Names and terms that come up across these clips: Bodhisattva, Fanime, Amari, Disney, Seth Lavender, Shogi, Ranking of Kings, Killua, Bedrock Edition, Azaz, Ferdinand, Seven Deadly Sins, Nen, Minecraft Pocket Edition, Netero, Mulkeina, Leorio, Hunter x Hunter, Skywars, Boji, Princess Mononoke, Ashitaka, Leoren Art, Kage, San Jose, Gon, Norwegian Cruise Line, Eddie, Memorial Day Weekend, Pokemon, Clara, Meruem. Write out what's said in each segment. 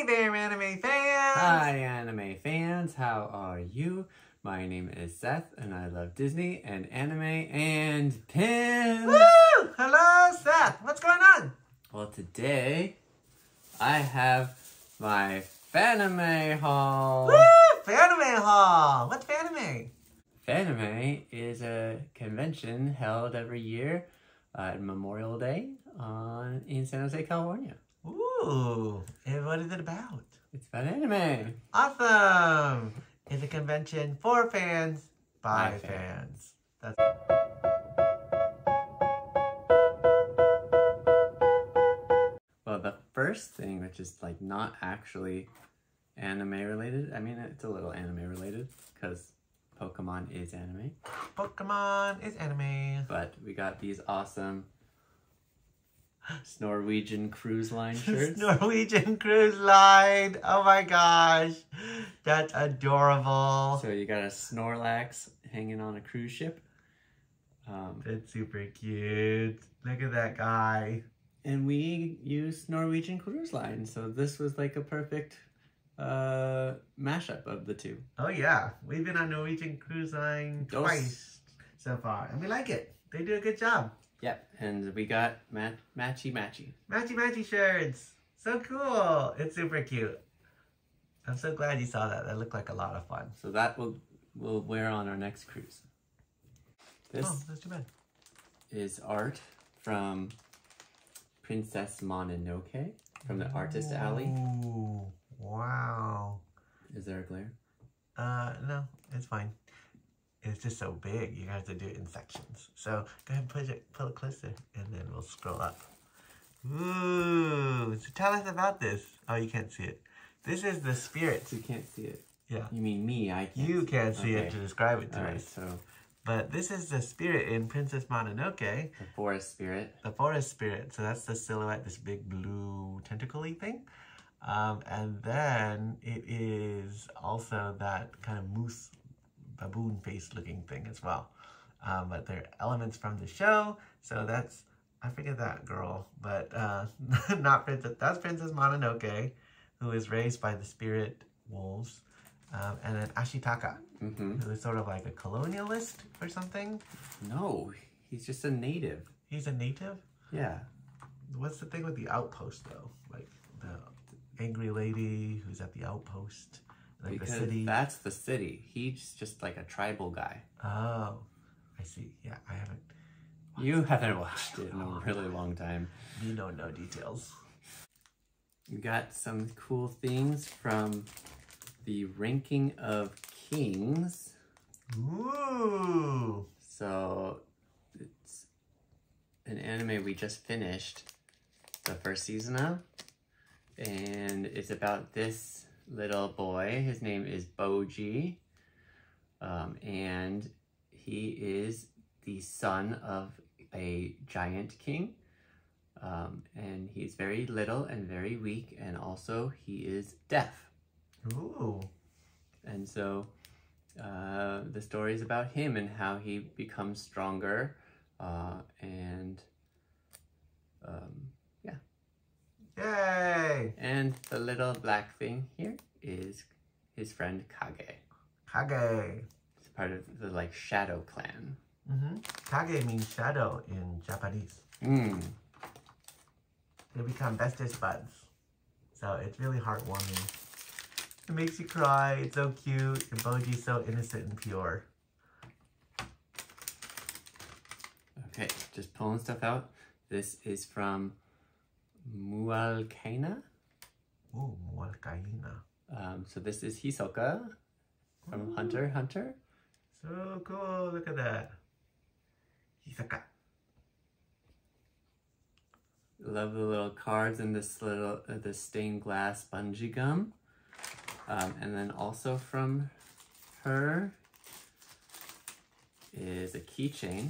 Hey there, anime fans! Hi, anime fans. How are you? My name is Seth, and I love Disney and anime and pins. Woo! Hello, Seth. What's going on? Well, today I have my Fanime haul. Woo! Fanime haul. What's Fanime? Fanime is a convention held every year at Memorial Day in San Jose, California. Ooh, and what is it about? It's about anime. Awesome! It's a convention for fans, by fans. That's well, the first thing, which is like not actually anime related. I mean, it's a little anime related because Pokemon is anime. Pokemon is anime. But we got these awesome Norwegian Cruise Line shirts. Norwegian Cruise Line! Oh my gosh! That's adorable! So you got a Snorlax hanging on a cruise ship. That's super cute. Look at that guy. And we used Norwegian Cruise Line, so this was like a perfect mashup of the two. Oh yeah. We've been on Norwegian Cruise Line twice so far, and we like it. They do a good job. Yep, and we got matchy-matchy. Matchy-matchy shirts! So cool! It's super cute. I'm so glad you saw that. That looked like a lot of fun. So that we'll wear on our next cruise. This that's too bad. Is art from Princess Mononoke from the Artist Alley. Ooh, wow. Is there a glare? No, it's fine. It's just so big, you have to do it in sections. So go ahead and pull it closer, and then we'll scroll up. Ooh, so tell us about this. Oh, you can't see it. This is the spirit. You can't see it. Yeah. You mean me, I can't You see can't it. See okay. it to describe it to All us. Right, so. But this is the spirit in Princess Mononoke. The forest spirit. The forest spirit. So that's the silhouette, this big blue tentacle-y thing. And then it is also that kind of moose baboon face looking thing as well, but they're elements from the show. So that's, I forget that girl, but not Princess, that's Princess Mononoke, who is raised by the spirit wolves, and then Ashitaka, who is sort of like a colonialist or something. No, he's just a native. He's a native? Yeah. What's the thing with the outpost though? Like the angry lady who's at the outpost. Like because the city. That's the city. He's just like a tribal guy. Oh, I see. Yeah, I haven't. You haven't watched it in a really long time. You don't know details. You got some cool things from the Ranking of Kings. Ooh! So it's an anime we just finished the first season of, and it's about this little boy. His name is Boji, and he is the son of a giant king, and he's very little and very weak, and also he is deaf. Ooh. And so the story is about him and how he becomes stronger, and yay! And the little black thing here is his friend Kage. Kage. It's part of the like shadow clan. Kage means shadow in Japanese. They become bestest buds. So it's really heartwarming. It makes you cry. It's so cute. And Boji's so innocent and pure. Okay, just pulling stuff out. This is from Mulkeina. Oh, Mulkeina. So this is Hisoka from Hunter x Hunter. So cool, look at that. Hisoka. Love the little cards and this little this stained glass bungee gum. And then also from her is a keychain.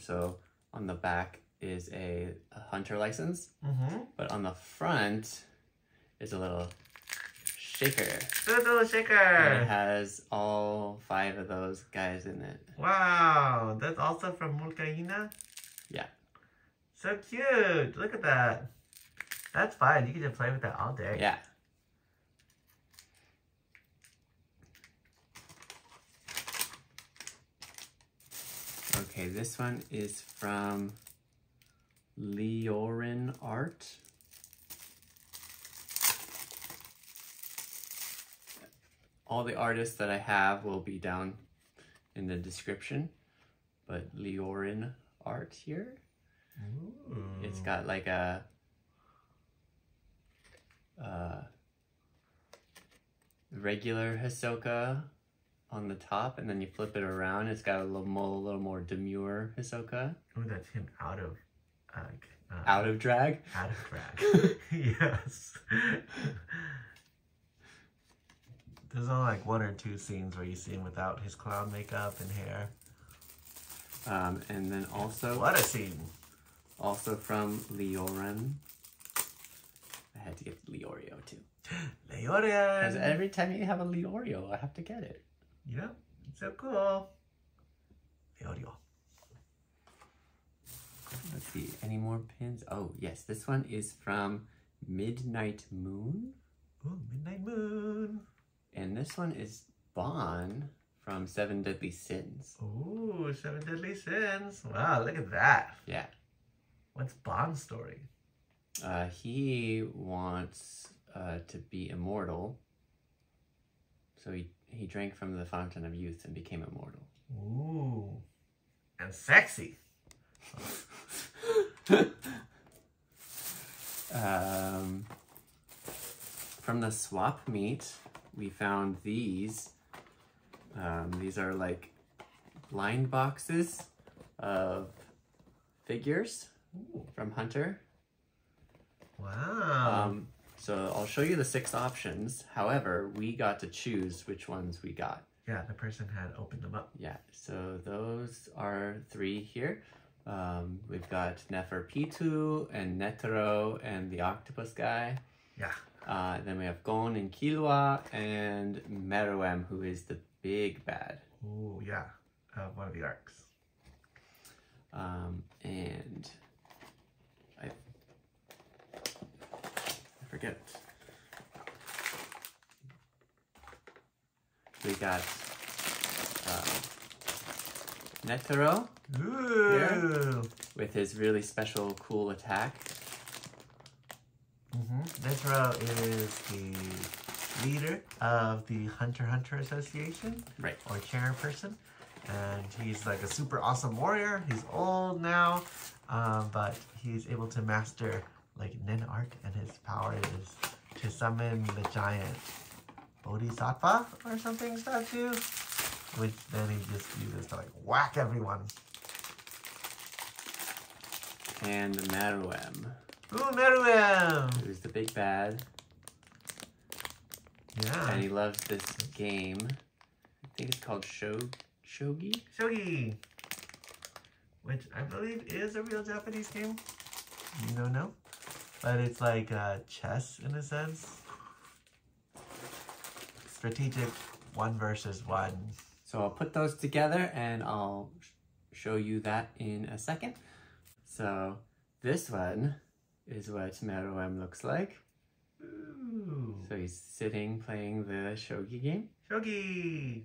So on the back is a hunter license, but on the front is a little shaker. Good little shaker! And it has all 5 of those guys in it. Wow! That's also from Mulkeina? Yeah. So cute! Look at that! That's fine. You can just play with that all day. Yeah. Okay, this one is from Leoren Art. All the artists that I have will be down in the description, but Leoren Art here. Ooh. It's got like a regular Hisoka on the top, and then you flip it around, it's got a little more demure Hisoka. Oh, that's him out of drag? Out of drag. Yes. There's only like one or two scenes where you see him without his clown makeup and hair. And then also... What a scene! Also from Leoren. I had to get Leorio too. Leorio! Because every time you have a Leorio, I have to get it. Yep, it's so cool. Leorio. Let's see, any more pins? Oh, yes, this one is from Midnight Moon. Ooh, Midnight Moon! And this one is Bon from Seven Deadly Sins. Ooh, Seven Deadly Sins. Wow, look at that. Yeah. What's Bon's story? He wants to be immortal. So he drank from the fountain of youth and became immortal. Ooh. And sexy. From the swap meet, we found these. These are like blind boxes of figures. Ooh. From Hunter. Wow. So I'll show you the 6 options. However, we got to choose which ones we got. Yeah, the person had opened them up. Yeah, so those are 3 here. We've got Neferpitu and Netero and the octopus guy. Yeah. Then we have Gon and Killua and Meruem, who is the big bad. Ooh, yeah. One of the arcs. And I forget. We got Netero here with his really special cool attack. Netero is the leader of the Hunter x Hunter Association, right? Or chairperson, and he's like a super awesome warrior. He's old now, but he's able to master like Nen art, and his power is to summon the giant Bodhisattva or something statue, which then he just uses to like whack everyone. And Meruem. Ooh, Meruem! Who's the big bad. Yeah. And he loves this game. I think it's called Shogi? Shogi! Which I believe is a real Japanese game. You don't know? But it's like chess in a sense. Strategic, 1 versus 1. So I'll put those together and I'll show you that in a second. So this one is what Meruem looks like. Ooh. So he's sitting playing the Shogi game. Shogi!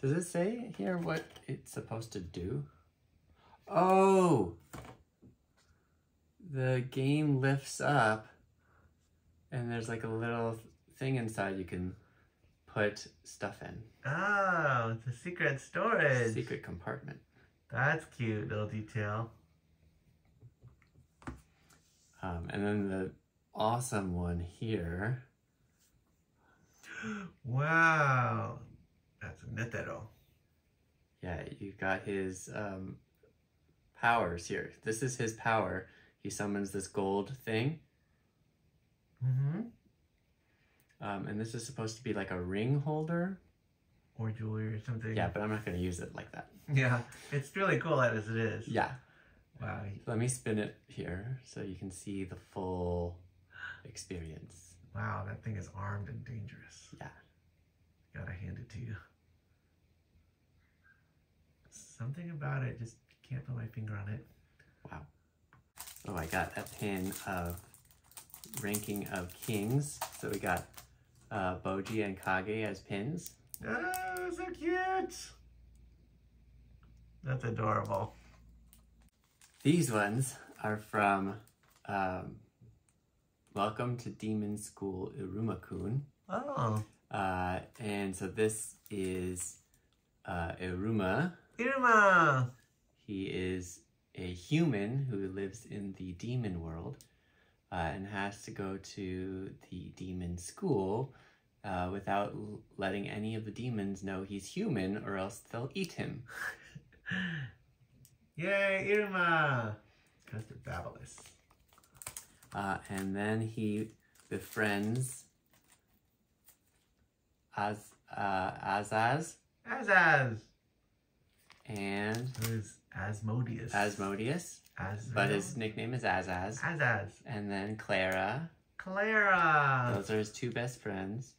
Does it say here what it's supposed to do? Oh! The game lifts up and there's like a little thing inside you can put stuff in. Oh, it's a secret storage. Secret compartment. That's cute, little detail. And then the awesome one here. Wow. That's Netero. Yeah, you've got his powers here. This is his power. He summons this gold thing. Mm-hmm. And this is supposed to be like a ring holder. Or jewelry or something. Yeah, but I'm not going to use it like that. Yeah, it's really cool as it is. Yeah. Wow. Let me spin it here so you can see the full experience. Wow, that thing is armed and dangerous. Yeah. Gotta hand it to you. Something about it, just can't put my finger on it. Wow. Oh, I got a pin of Ranking of Kings. So we got Boji and Kage as pins. Oh, so cute! That's adorable. These ones are from Welcome to Demon School, Iruma-kun. Oh. And so this is Iruma. Iruma! He is a human who lives in the demon world and has to go to the demon school without letting any of the demons know he's human, or else they'll eat him. Yay, Iruma! Because they're fabulous. And then he befriends Azaz. Azaz! And... who's Asmodeus. Asmodeus. Azaz. But his nickname is Azaz. Azaz. And then Clara. Clara! Those are his two best friends.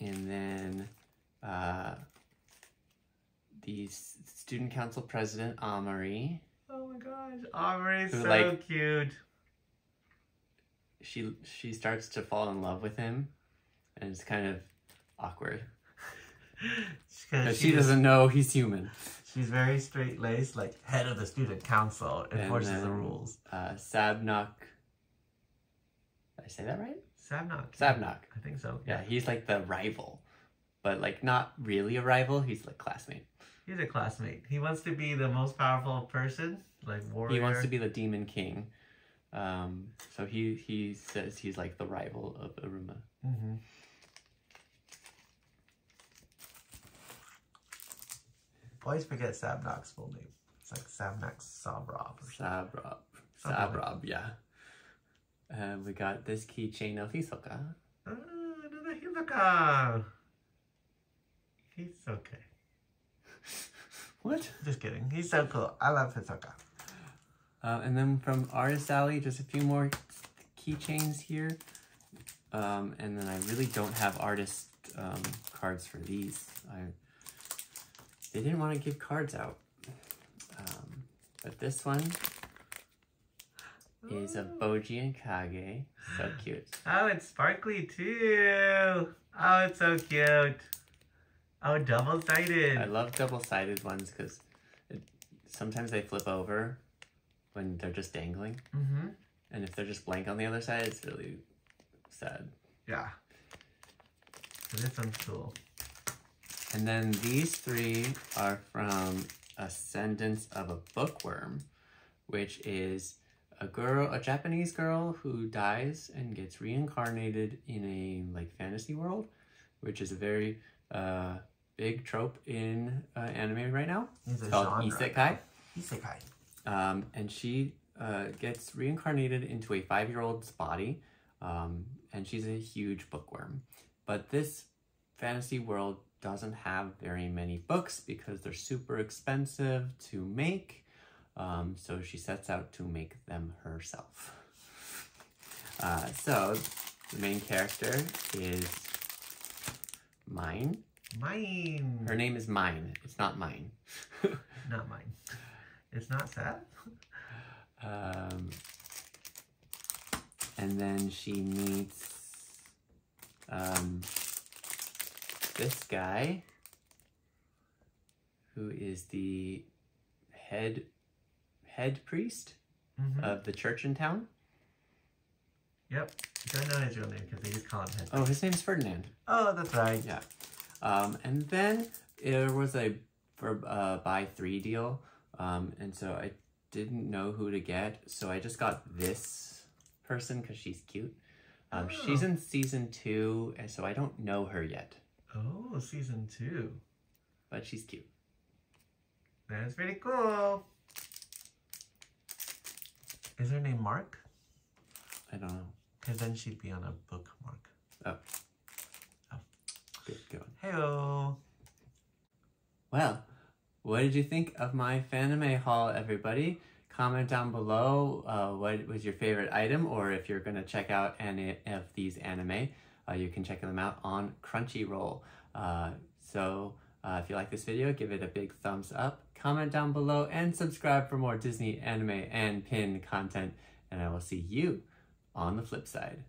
And then... the student council president, Amari. Oh my gosh, Amari's so cute. She starts to fall in love with him, and it's kind of awkward. Because she doesn't know he's human. She's very straight-laced, like head of the student council, enforces the rules. Sabnock. Did I say that right? Sabnock. Sabnock. I think so. Yeah, he's like the rival. But like not really a rival, he's like classmate. He's a classmate. He wants to be the most powerful person, like warrior. He wants to be the demon king. So he says he's like the rival of Iruma. Mm-hmm. Always forget Sabnock's full name. It's like Sabnock Sabrob. Sabrob. Sabrob, yeah. We got this keychain of Hisoka. Oh, another Hisoka! He's so good. What? Just kidding. He's so cool. I love Hisoka. And then from Artist Alley, just a few more keychains here. And then I really don't have artist cards for these. They didn't want to give cards out. But this one is a Boji and Kage. So cute. Oh, it's sparkly too. Oh, it's so cute. Oh, double-sided. I love double-sided ones because sometimes they flip over when they're just dangling. Mm-hmm. And if they're just blank on the other side, it's really sad. Yeah. This one's cool. And then these three are from Ascendance of a Bookworm, which is a Japanese girl who dies and gets reincarnated in a like fantasy world, which is a very... big trope in anime right now. It's called isekai. Isekai. And she gets reincarnated into a 5-year-old's body, and she's a huge bookworm. But this fantasy world doesn't have very many books because they're super expensive to make, so she sets out to make them herself. So the main character is Mine. Mine. Her name is Mine. It's not mine. Not mine. It's not sad. And then she meets this guy who is the head priest of the church in town. Yep. Don't know his real name because they just call him Henry. Oh, his name's Ferdinand. Oh, that's right. Yeah. And then there was a buy 3 deal, and so I didn't know who to get, so I just got this person because she's cute. Oh. She's in season 2, and so I don't know her yet. Oh, season 2. But she's cute. That's pretty cool. Is her name Mark? I don't know. Because then she'd be on a bookmark. Oh. Oh. Good one. Hey-o. Well, what did you think of my Fanime haul, everybody? Comment down below what was your favorite item, or if you're going to check out any of these anime, you can check them out on Crunchyroll. So If you like this video, give it a big thumbs up, comment down below, and subscribe for more Disney, anime, and pin content. And I will see you on the flip side.